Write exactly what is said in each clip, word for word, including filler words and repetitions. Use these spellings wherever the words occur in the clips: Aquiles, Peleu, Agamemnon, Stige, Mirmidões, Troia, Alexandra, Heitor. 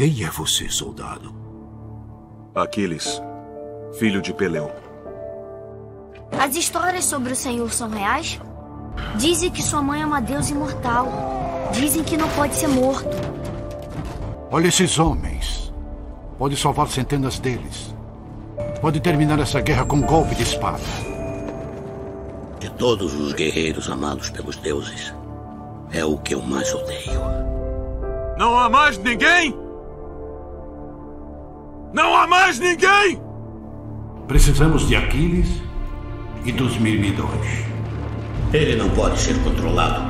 Quem é você, soldado? Aquiles, filho de Peleu. As histórias sobre o Senhor são reais? Dizem que sua mãe é uma deusa imortal. Dizem que não pode ser morto. Olha esses homens. Pode salvar centenas deles. Pode terminar essa guerra com um golpe de espada. De todos os guerreiros amados pelos deuses, é o que eu mais odeio. Não há mais ninguém? Não há mais ninguém! Precisamos de Aquiles e dos Mirmidões. Ele não pode ser controlado.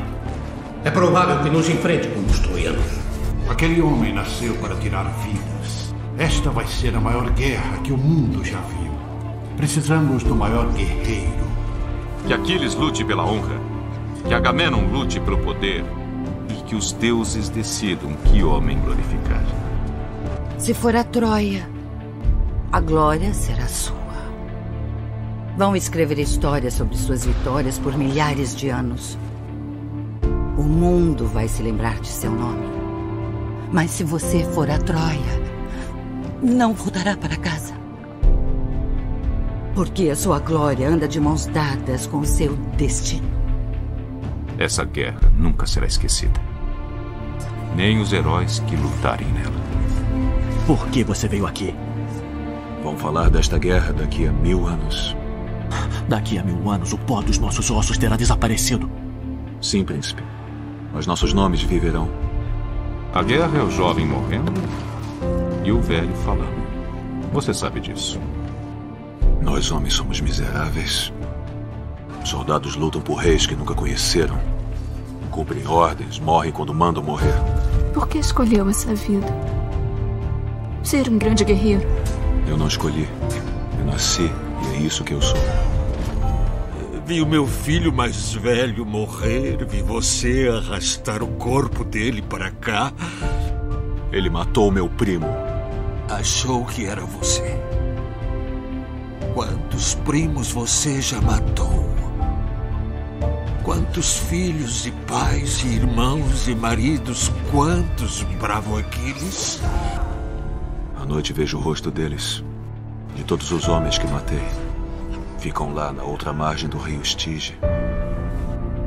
É provável que nos enfrente com os troianos. Aquele homem nasceu para tirar vidas. Esta vai ser a maior guerra que o mundo já viu. Precisamos do maior guerreiro. Que Aquiles lute pela honra. Que Agamemnon lute pelo poder. E que os deuses decidam que homem glorificar. Se for a Troia, a glória será sua. Vão escrever histórias sobre suas vitórias por milhares de anos. O mundo vai se lembrar de seu nome. Mas se você for a Troia, não voltará para casa. Porque a sua glória anda de mãos dadas com seu destino. Essa guerra nunca será esquecida. Nem os heróis que lutarem nela. Por que você veio aqui? Vão falar desta guerra daqui a mil anos. Daqui a mil anos, o pó dos nossos ossos terá desaparecido. Sim, príncipe. Mas nossos nomes viverão. A guerra é o jovem morrendo e o velho falando. Você sabe disso. Nós, homens, somos miseráveis. Soldados lutam por reis que nunca conheceram. Cumprem ordens, morrem quando mandam morrer. Por que escolheu essa vida? Ser um grande guerreiro. Eu não escolhi. Eu nasci e é isso que eu sou. Vi o meu filho mais velho morrer. Vi você arrastar o corpo dele para cá. Ele matou meu primo. Achou que era você. Quantos primos você já matou? Quantos filhos e pais e irmãos e maridos? Quantos, bravo Aquiles? À noite vejo o rosto deles, de todos os homens que matei. Ficam lá na outra margem do rio Stige,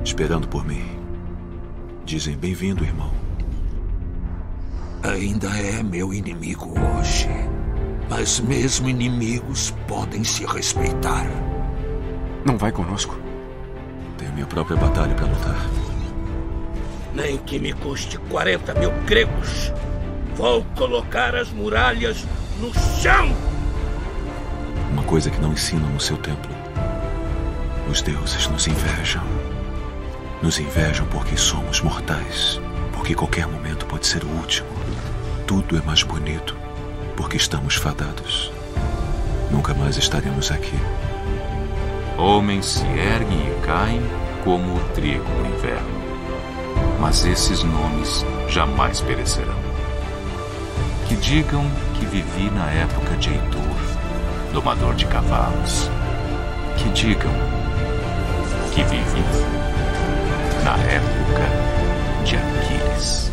esperando por mim. Dizem, bem-vindo, irmão. Ainda é meu inimigo hoje, mas mesmo inimigos podem se respeitar. Não vai conosco? Tenho minha própria batalha para lutar. Nem que me custe quarenta mil gregos. Vou colocar as muralhas no chão! Uma coisa que não ensinam no seu templo. Os deuses nos invejam. Nos invejam porque somos mortais. Porque qualquer momento pode ser o último. Tudo é mais bonito porque estamos fadados. Nunca mais estaremos aqui. Homens se erguem e caem como o trigo no inverno. Mas esses nomes jamais perecerão. Que digam que vivi na época de Heitor, domador de cavalos. Que digam que vivi na época de Aquiles.